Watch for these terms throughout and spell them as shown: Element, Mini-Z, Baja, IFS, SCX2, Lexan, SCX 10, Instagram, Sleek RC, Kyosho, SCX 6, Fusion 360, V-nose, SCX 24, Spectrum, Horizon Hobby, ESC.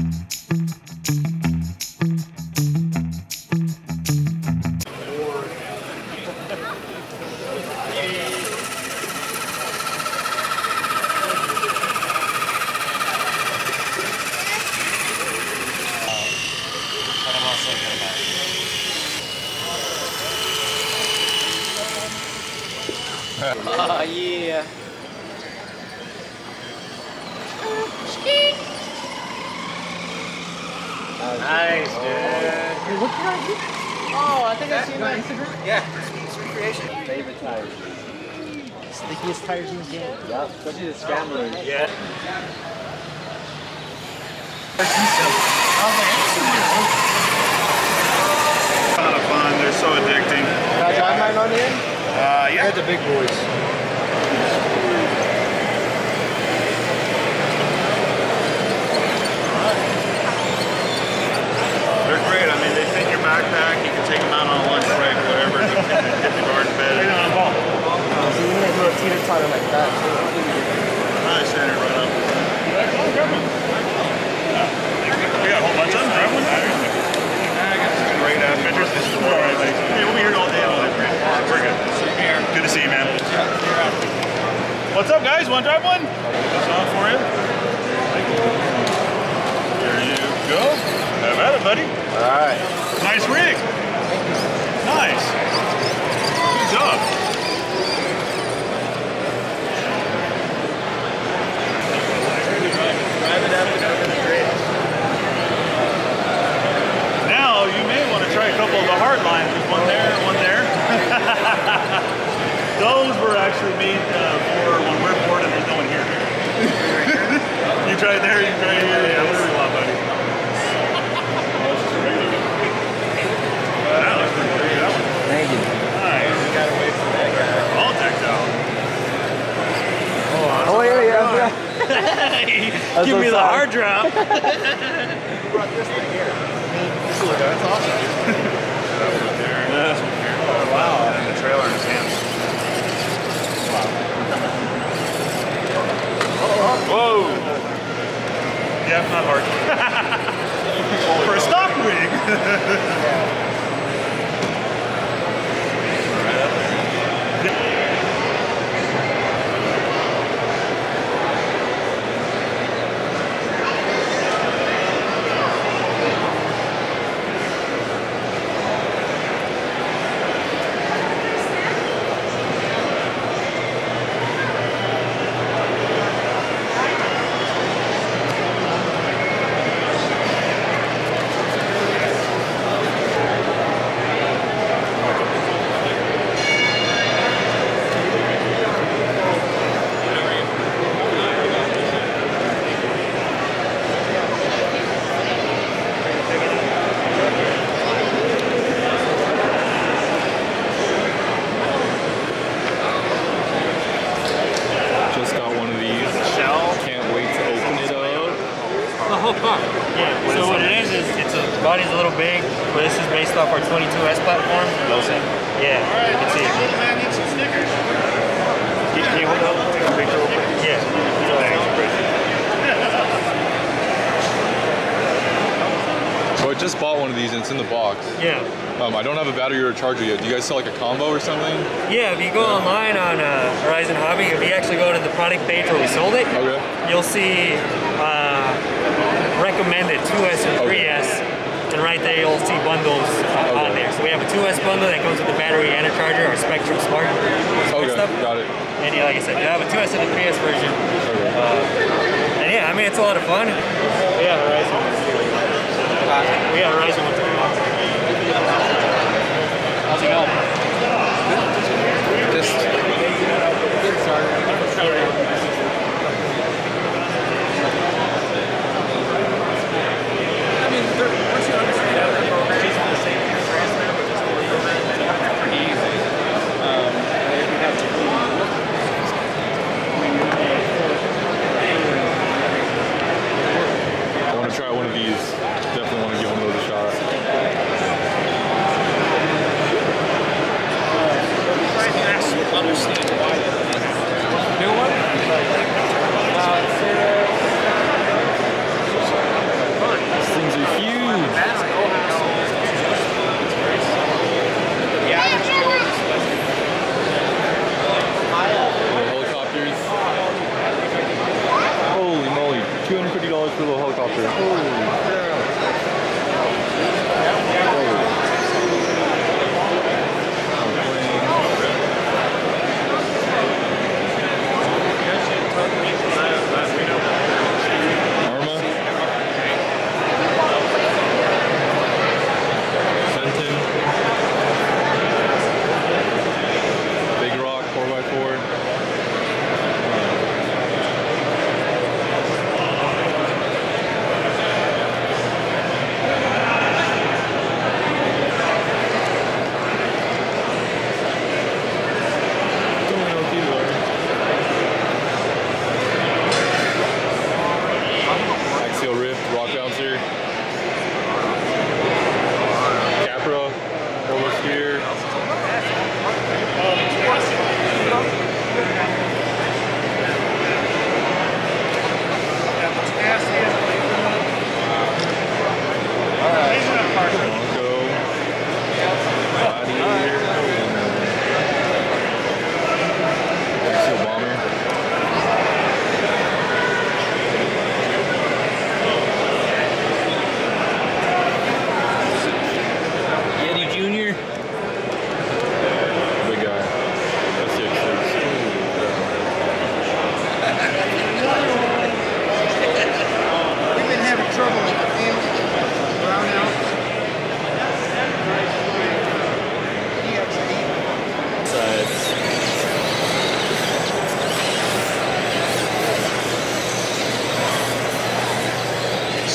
Oh, yeah. Nice, dude. Hey, what can I do? Oh, I think I see my Instagram. Yeah, it's recreation. Favorite tires. Stickiest tires in the game. Yup, especially the scramblers. Yeah. A lot of fun. They're so addicting. Can I drive mine on here? Yeah. I had the big boys. They're great. I mean, they fit in your backpack. You can take them out on lunch break, whatever. Get the garden bed. Right on the ball. So you can make a little teeter totter like that. I stand it right up. We got a whole bunch of them. Grab one. Great adventures. Hey, we'll be here all day. We're good. Good to see you, man. What's up, guys? Want to drive one? That's on for you. There you go. Have at it, buddy. All right. Nice rig. Nice. Good job. Drive it up and over the bridge. Now you may want to try a couple of the hard lines. There's one there and one there. Those were actually made for when we're bored and there's no one here. You try it there, you try it here. Yeah, whatever you want, buddy. That looks pretty good. That one. Thank you. Nice. We got away from that guy. All decked out. Oh, oh yeah, yeah. Give me the hard drop. Who brought this thing here? Look, that's awesome. That one there. That's one here. Oh, wow. And then the trailer in his hands. Wow. Whoa! Yeah, not hard. For a stock rig! Just bought one of these and it's in the box. Yeah. I don't have a battery or a charger yet. Do you guys sell like a combo or something? Yeah, if you go online on Horizon Hobby, if you actually go to the product page where we sold it, okay, you'll see recommended 2S and 3S, okay, and right there you'll see bundles on there. So we have a 2S bundle that comes with the battery and a charger, or Spectrum Smart. Okay, stuff. Got it. And yeah, like I said, you have a 2S and a 3S version. Okay. And yeah, I mean, it's a lot of fun. Yeah, Horizon. We had Horizon with the how's it going? Just I mean, once you understand how they're programmed, it's all the same transmitter, but just more programmed, and it's pretty easy. We have to I want to try one of these. Definitely want to give another shot. I understand why. New one? copper.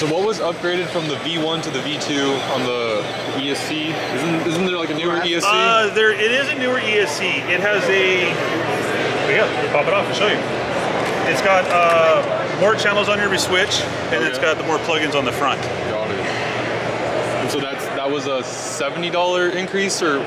So what was upgraded from the V1 to the V2 on the ESC? Isn't there like a newer ESC? It is a newer ESC. It has a, yeah, pop it off and show you. It's got more channels on every switch, and it's got the more plugins on the front. Got it. And so that was a $70 increase, or?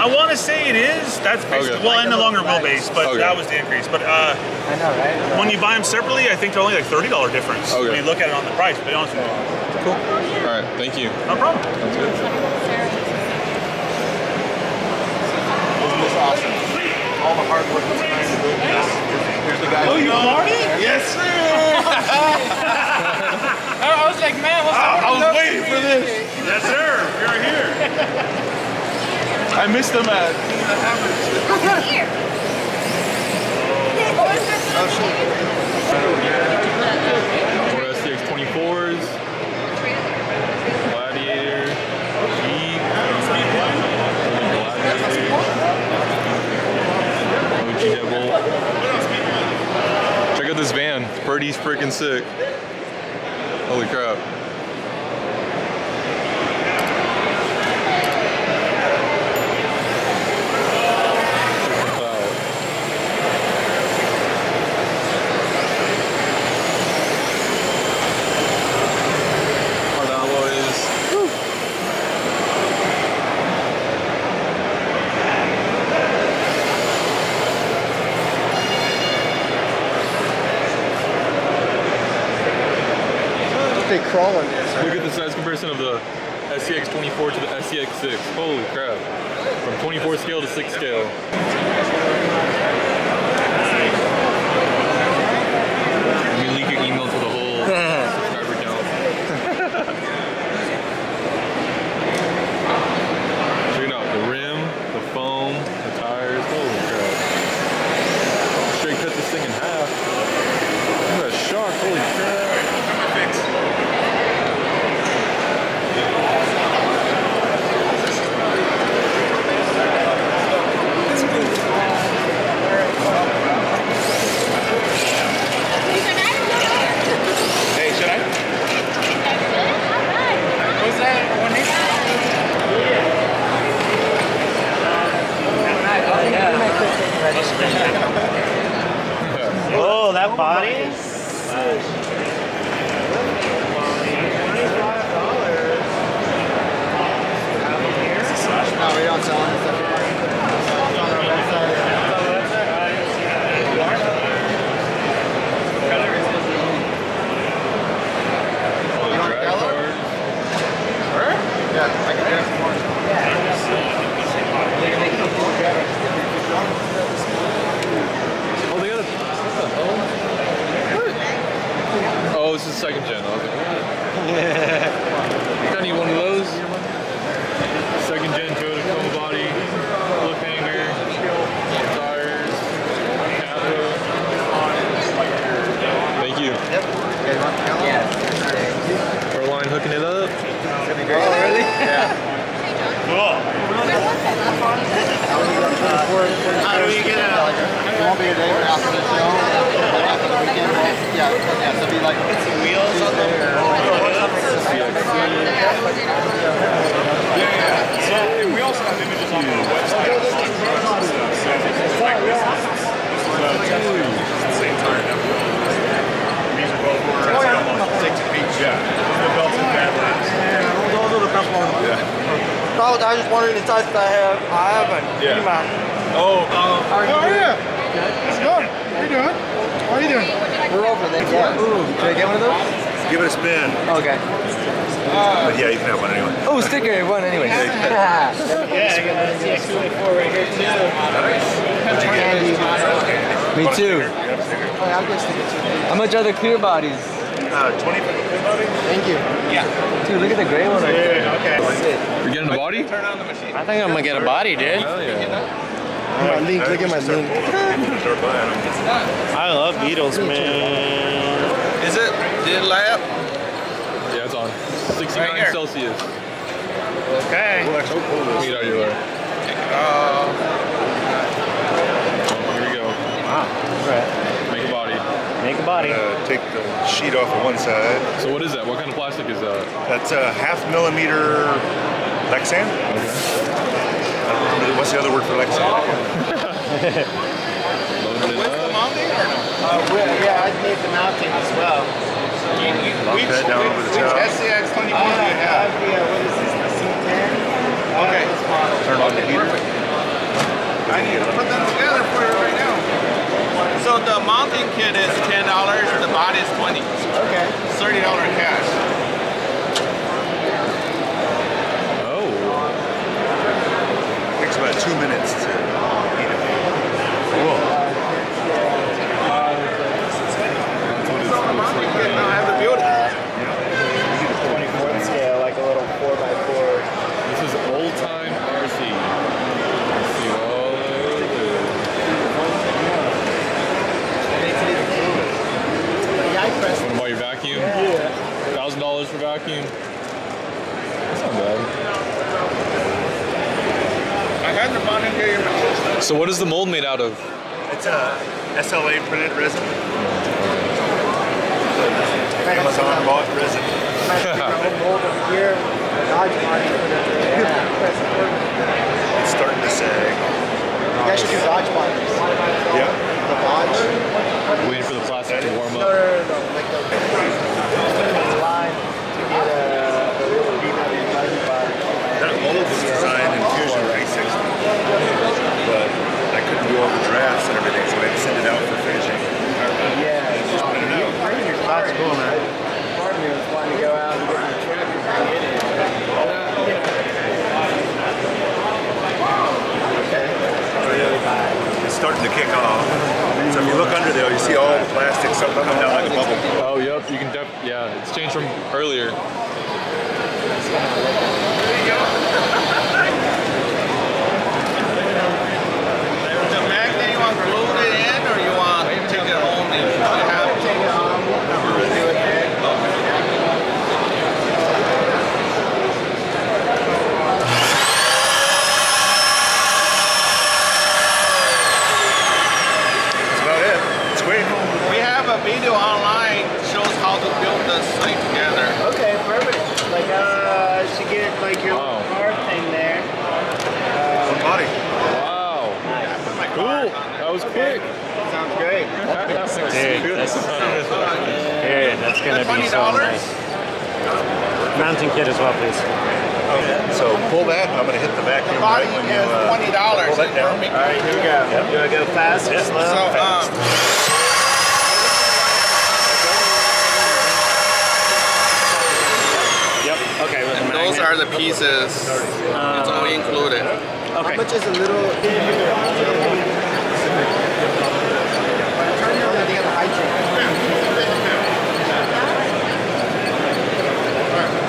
I want to say it is. That's basically, well, and the longer wheelbase, but that was the increase. But I know, right? When you buy them separately, I think they're only like $30 difference. When you look at it on the price, to be honest with you. Cool. All right, thank you. No problem. That's good. Isn't this awesome? All the hard work that's behind the business. Here's the guy. Oh, you are it? Yes, sir. I was like, man, what's up? I was waiting for this. Yes, sir. You're here. I missed them at here. More SCX 24s, Gladiator, OG Devil. Check out this van. Birdie's freaking sick. Holy crap. Crawling this, right? Look at the size comparison of the SCX 24 to the SCX 6. Holy crap. From 24 scale to 6 scale. You leak your email to the whole subscriber count. Check it out. The rim, the foam, the tires. Holy crap. Straight cut this thing in half. Look at that shock. Holy crap. This is good. second gen. I was like, yeah. I need one of those. Second gen coated chrome body, lip hanger, tires, capo. Thank you. Yep. Yeah. Furline hooking it up. It's gonna be great. Oh, really? Yeah. How do we get out? It won't be a day after the show, but after the weekend, yeah, so it'll be like wheels on there. Yeah, so we also have images on the website. So it's like this is the same tire that we all use. These are both over 6 feet. Yeah, the belts and bad laps. Yeah, those are the best ones. Yeah. I was just wondering the types that I have. I haven't. Yeah. Oh, how are you? Good. It's good. How you doing? How are you doing? We're over there. Yeah. Ooh. Should I get one of those? Give it a spin. Okay. But yeah, you can have one anyway. Oh, sticker one anyway. Yeah, I got the SCX 24 right here too. Nice. Me too. How much are the clear bodies? 20 for the clear body? Thank you. Yeah. Dude, look at the gray one right there. Okay. You're getting a body? Turn on the machine. I think I'm gonna get a body, dude. Oh, yeah. My link, look at my link. I love Beatles, man. Is it? Did it light up? Yeah, it's on. 69 right Celsius. Okay. Heat out your light. Here we go. Wow. All right. Make a body. Take the sheet off of one side. So what is that? What kind of plastic is that? That's a 1/2 millimeter Lexan. Okay. I don't remember. What's the other word for Lexan? With the mounting or no? Yeah, I need the mounting as well. So which SCX 24 do you have? What is this? The C10? Okay. Turn on the heater. I need to put them together for you right now. So the mounting kit is $10, the body is $20. Okay. $30 cash. Oh. It takes about 2 minutes to eat it. Cool. So the mounting kit now has a build. Yeah. 24 scale, like a little 4x4. This is old time RC. Want to buy your vacuum? Yeah. $1,000 for vacuum. That's not bad. So what is the mold made out of? It's a SLA printed resin. Amazon bought resin. It's starting to sag. You guys should do Dodge binders. Yeah. The Dodge. Waiting for the plastic to warm up. That mold was designed in Fusion 360, but I couldn't do all the drafts and everything, so I had to send it out for finishing. Yeah, just put it out. That's cool, man. Part of me was wanting to go out and get the trip and get it. Oh yeah, it's starting to kick off. So if you look under there, you see all the plastic stuff coming down like a bubble. Oh, yep. You can definitely, yeah. It's changed from earlier. There you go. The magnet, you want to glue it in, or you want to take it home and have it take it home? Do it there. Video online shows how to build this thing together. Okay, perfect. Like to get like your car thing there. Body. Wow. Nice. Yeah, I put my cool. That was quick. Sounds great. Dude, that's dude, that's gonna be so nice. Mounting kit as well, please. Okay. So pull that. I'm gonna hit the vacuum. The body right is $20. Pull that down. All right, here we go. Yep. Do I go fast? Yep. Slow. So, fast. Those are the pieces. It's all included. Okay. How much is a little? Turn it on. They got the high chain. Breaking right there, so I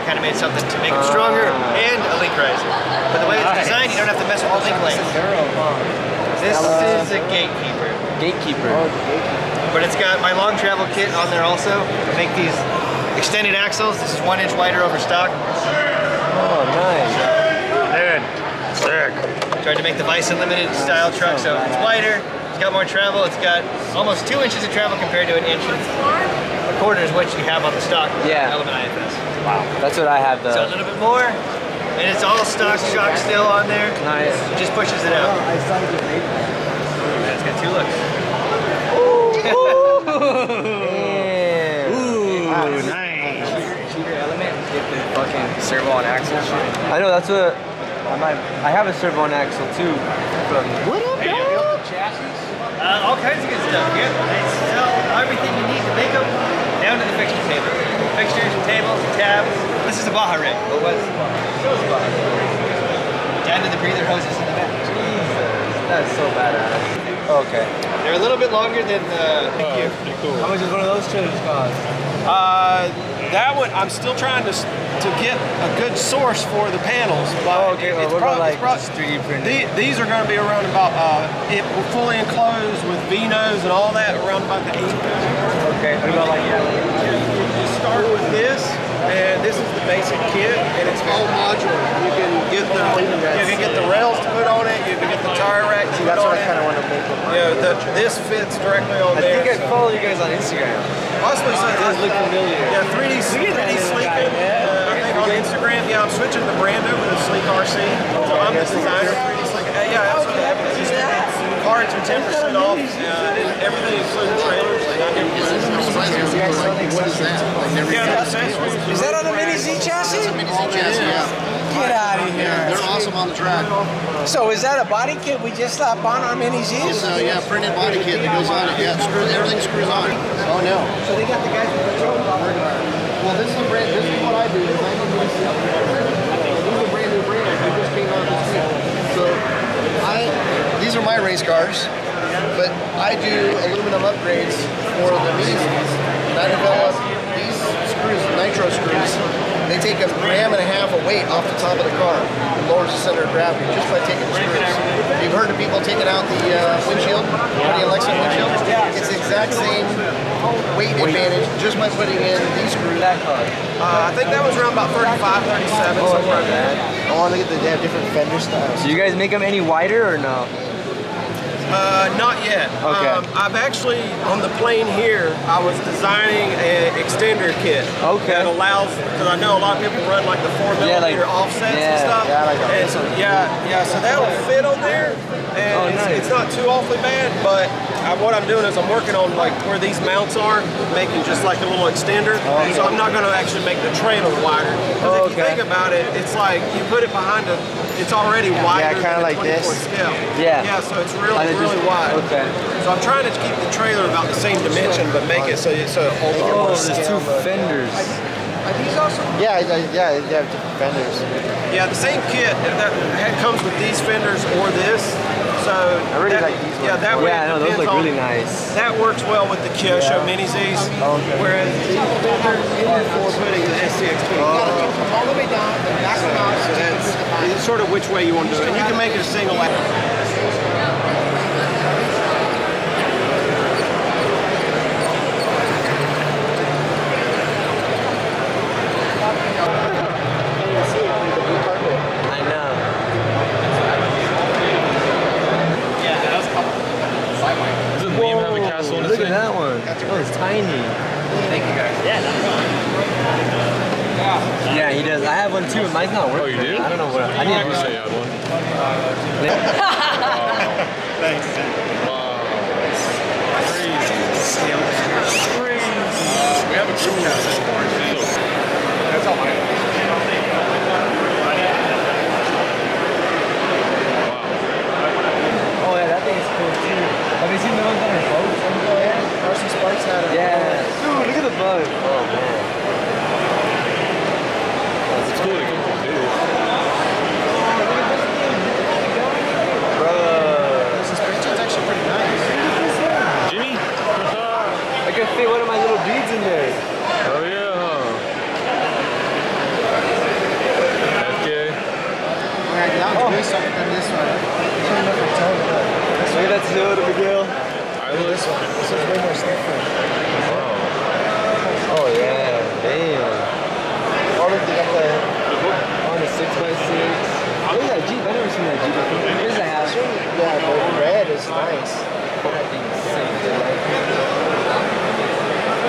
kind of made something to make it stronger and a link riser. But the way it's designed, you don't have to mess with all holding place. This is a gatekeeper. Gatekeeper. Oh, gatekeeper. But it's got my long travel kit on there also. I make these extended axles. This is 1 inch wider over stock. Oh, nice. Dude, sick. Tried to make the Vice Unlimited style truck, so it's wider. It's got more travel. It's got almost 2 inches of travel compared to 1 inch. A quarter is what you have on the stock. Yeah. Element IFS. Wow. That's what I have though. So a little bit more. And it's all stock shock still on there. Nice. It just pushes it out. Yeah, it's got two looks. Ooh. Ooh, nice. Cheater Element. Get the fucking servo on axle shit. I know, that's what I have a servo on axle too. But what up, dog? All kinds of good stuff. Yeah, they sell everything you need to make them down to the fixture table. Fixtures, tables, tabs. This is a Baja rig. What was the Baja rig? Down to the breather hoses in the back. Jesus, that's so badass. Okay. They're a little bit longer than the... Thank you. Cool. How much is one of those trailers cost? That one, I'm still trying to get a good source for the panels. But okay, well, these are going to be around about, fully enclosed with V-nose and all that, around about the 8,000. Okay. What about like you start with this, and this is the basic kit, and it's all modular. You can get the rails to put on it. You can get the tire rack to put on it. That's what I kind of want to make with mine. Yeah, this fits directly on there. I think I follow you guys on Instagram. Possibly so. It does look familiar. Yeah, 3D Sleek. I think on Instagram. Yeah, I'm switching the brand over to Sleek RC. So I'm the designer. 3D Sleek. Yeah, absolutely. Cards are 10% off, and everything including trailers. Is that on the Mini-Z chassis? That's a Mini-Z chassis, yeah. Get out of here. Yeah, they're awesome on the track. So is that a body kit we just slapped on our Mini-Zs? So yeah, printed body kit that goes on it. Yeah, everything screws on it. Oh no. So they got the guys with the control board. Well, this is a brand. This is what I do. Is I do this. This is a brand new brand. It just came out this week. So these are my race cars, but I do aluminum upgrades for the Mini-Zs. And I develop these screws, nitro screws. They take 1.5 grams of weight off the top of the car and lowers the center of gravity just by taking the screws. You've heard of people taking out the windshield, the Lexan windshield. It's the exact same weight advantage just by putting in these screws. I think that was around about 35, 37, something like that. I want to get they have different fender styles. Do you guys make them any wider or no? Not yet. Okay. I've actually, on the plane here, I was designing an extender kit. Okay. That allows, because I know a lot of people run like the 4mm offsets and stuff. Yeah, so that will fit on there. And it's not too awfully bad, but what I'm doing is I'm working on like where these mounts are, making just like a little extender. Okay. So I'm not going to actually make the trailer wider. Because if you think about it, it's like you put it behind a, it's already wider than like this. Scale. Yeah. Yeah, so it's really wide. Okay. So I'm trying to keep the trailer about the same dimension, but make it so it holds. Oh, there's two fenders. Are these awesome? Yeah, they have different fenders. Yeah, the same kit that comes with these fenders or this. So I really like these ones. Yeah, that way. Yeah, no, those look really nice. That works well with the Kyosho Mini-Zs. Whereas the fenders in the forward the SCX2. All the way down, the back of the house. So that's sort of which way you want to do it. And you can make it a single axle. It's tiny. Thank you guys. Yeah, that's fine. Yeah, he does. I have one too, mine's not working. Oh, you do? I don't know what I need to do. I have one. Thanks. Wow. That's crazy. We have a group cast in quarantine. That's all mine. Wow. Oh, yeah, that thing is cool too. Have you seen the ones on your boat? Sparks out of dude, look at the bug. Oh man. It's cool to get the dude. Bro. This is actually pretty nice. Jimmy? I can fit one of my little beads in there. Oh yeah. back down. Oh. Way softer than this one. Maybe that's a little big deal. I love this one. This is way more slippery. Wow. Oh yeah, damn. Already got the on the 6x6. What is that Jeep? I've never seen that Jeep. What is that? Yeah, but red is nice. I think it's the same thing.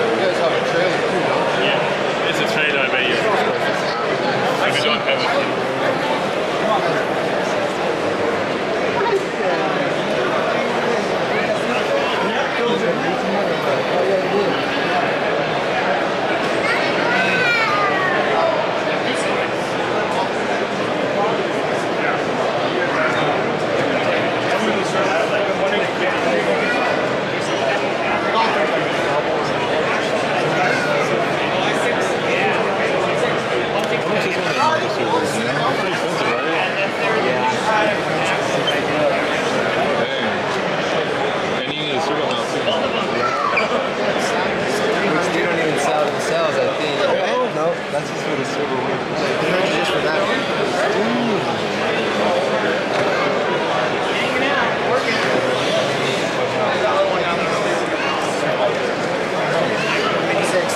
You guys have a trailer too, don't you? Yeah, it's a trailer, I bet you. Like we don't have it. Come on. That's just for the silver wheel. Just for that one. Hanging out, working. SCX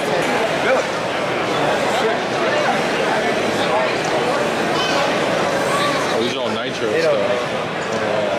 10. These are all nitro stuff.